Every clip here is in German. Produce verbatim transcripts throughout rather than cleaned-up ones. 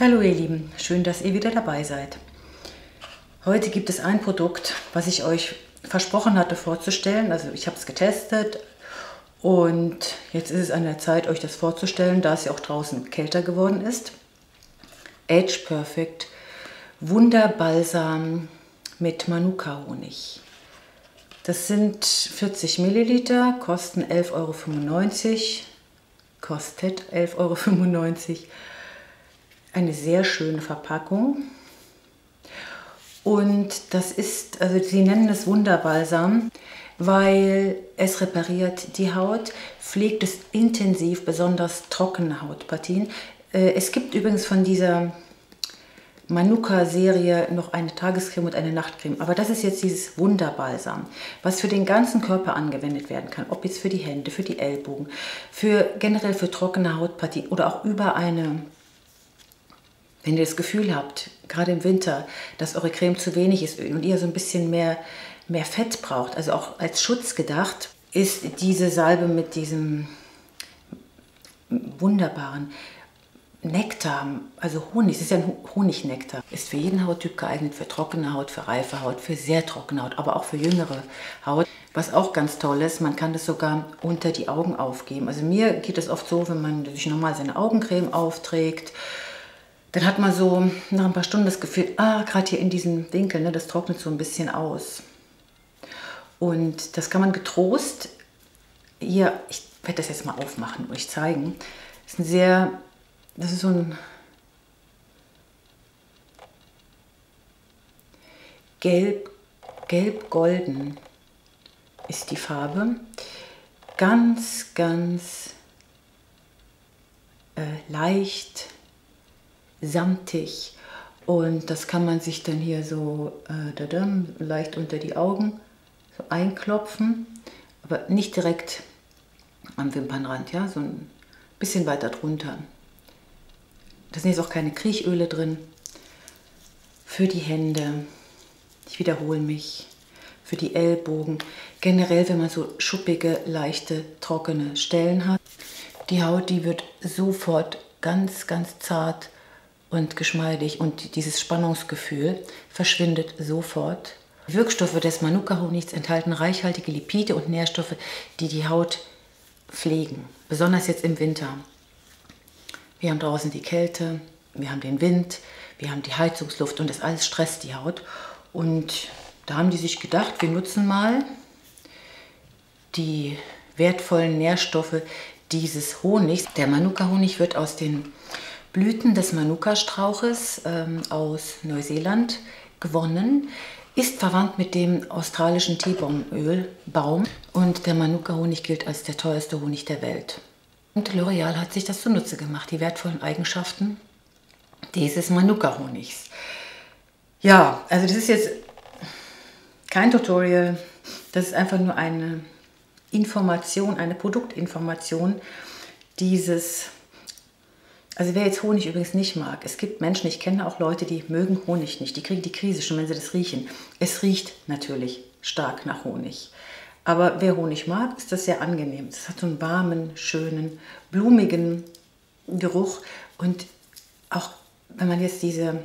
Hallo ihr Lieben, schön, dass ihr wieder dabei seid. Heute gibt es ein Produkt, was ich euch versprochen hatte vorzustellen. Also ich habe es getestet und jetzt ist es an der Zeit, euch das vorzustellen, da es ja auch draußen kälter geworden ist. Age Perfect Wunderbalsam mit Manuka Honig. Das sind vierzig Milliliter, kosten elf Euro fünfundneunzig, kostet elf Euro fünfundneunzig. Eine sehr schöne Verpackung und das ist, also sie nennen es Wunderbalsam, weil es repariert die Haut, pflegt es intensiv, besonders trockene Hautpartien. Es gibt übrigens von dieser Manuka-Serie noch eine Tagescreme und eine Nachtcreme, aber das ist jetzt dieses Wunderbalsam, was für den ganzen Körper angewendet werden kann, ob jetzt für die Hände, für die Ellbogen, für generell für trockene Hautpartien oder auch über eine. Wenn ihr das Gefühl habt, gerade im Winter, dass eure Creme zu wenig ist und ihr so ein bisschen mehr, mehr Fett braucht, also auch als Schutz gedacht, ist diese Salbe mit diesem wunderbaren Nektar, also Honig, es ist ja ein Honignektar, ist für jeden Hauttyp geeignet, für trockene Haut, für reife Haut, für sehr trockene Haut, aber auch für jüngere Haut. Was auch ganz toll ist, man kann das sogar unter die Augen aufgeben. Also mir geht das oft so, wenn man sich normal seine Augencreme aufträgt, dann hat man so nach ein paar Stunden das Gefühl, ah, gerade hier in diesem Winkel, ne, das trocknet so ein bisschen aus. Und das kann man getrost, hier, ich werde das jetzt mal aufmachen und euch zeigen. Das ist ein sehr, das ist so ein gelb, gelb-golden ist die Farbe. Ganz, ganz äh, leicht. Samtig und das kann man sich dann hier so äh, dadam, leicht unter die Augen so einklopfen, aber nicht direkt am Wimpernrand, ja, so ein bisschen weiter drunter. Da sind jetzt auch keine Kriechöle drin. Für die Hände, ich wiederhole mich, für die Ellbogen, generell wenn man so schuppige, leichte, trockene Stellen hat. Die Haut, die wird sofort ganz, ganz zart und geschmeidig und dieses Spannungsgefühl verschwindet sofort. Die Wirkstoffe des Manuka-Honigs enthalten reichhaltige Lipide und Nährstoffe, die die Haut pflegen, besonders jetzt im Winter. Wir haben draußen die Kälte, wir haben den Wind, wir haben die Heizungsluft und das alles stresst die Haut. Und da haben die sich gedacht, wir nutzen mal die wertvollen Nährstoffe dieses Honigs. Der Manuka-Honig wird aus den Blüten des Manuka-Strauches ähm, aus Neuseeland gewonnen, ist verwandt mit dem australischen Teebaumölbaum und der Manuka-Honig gilt als der teuerste Honig der Welt. Und L'Oréal hat sich das zunutze gemacht, die wertvollen Eigenschaften dieses Manuka-Honigs. Ja, also das ist jetzt kein Tutorial, das ist einfach nur eine Information, eine Produktinformation dieses. Also wer jetzt Honig übrigens nicht mag, es gibt Menschen, ich kenne auch Leute, die mögen Honig nicht, die kriegen die Krise schon, wenn sie das riechen. Es riecht natürlich stark nach Honig, aber wer Honig mag, ist das sehr angenehm. Es hat so einen warmen, schönen, blumigen Geruch und auch wenn man jetzt diese,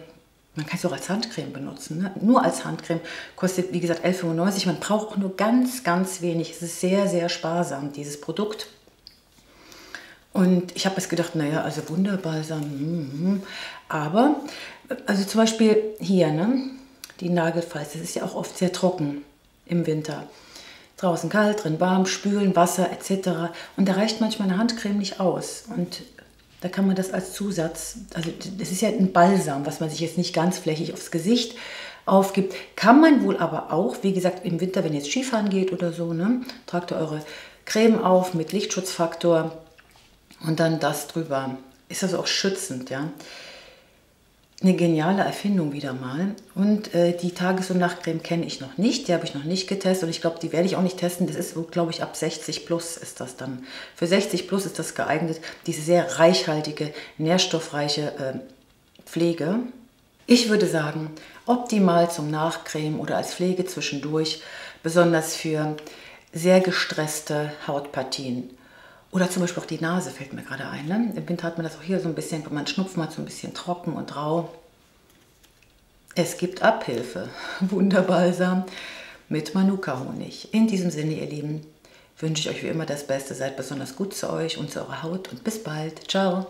man kann es auch als Handcreme benutzen, ne? Nur als Handcreme, kostet wie gesagt elf Euro fünfundneunzig, man braucht auch nur ganz, ganz wenig, es ist sehr, sehr sparsam, dieses Produkt. Und ich habe jetzt gedacht, naja, also Wunderbalsam, mm, mm. aber, also zum Beispiel hier, ne, die Nagelfalz, das ist ja auch oft sehr trocken im Winter. Draußen kalt, drin warm, spülen, Wasser et cetera. Und da reicht manchmal eine Handcreme nicht aus. Und da kann man das als Zusatz, also das ist ja ein Balsam, was man sich jetzt nicht ganz flächig aufs Gesicht aufgibt. Kann man wohl aber auch, wie gesagt, im Winter, wenn ihr jetzt Skifahren geht oder so, ne, tragt ihr eure Creme auf mit Lichtschutzfaktor. Und dann das drüber. Ist das also auch schützend, ja? Eine geniale Erfindung wieder mal. Und äh, die Tages- und Nachtcreme kenne ich noch nicht. Die habe ich noch nicht getestet und ich glaube, die werde ich auch nicht testen. Das ist, glaube ich, ab sechzig plus ist das dann. Für sechzig plus ist das geeignet, diese sehr reichhaltige, nährstoffreiche äh, Pflege. Ich würde sagen, optimal zum Nachcreme oder als Pflege zwischendurch, besonders für sehr gestresste Hautpartien. Oder zum Beispiel auch die Nase fällt mir gerade ein. Ne? Im Winter hat man das auch hier so ein bisschen, wenn man Schnupfen hat, so ein bisschen trocken und rau. Es gibt Abhilfe. Wunderbalsam mit Manuka Honig. In diesem Sinne, ihr Lieben, wünsche ich euch wie immer das Beste. Seid besonders gut zu euch und zu eurer Haut und bis bald. Ciao.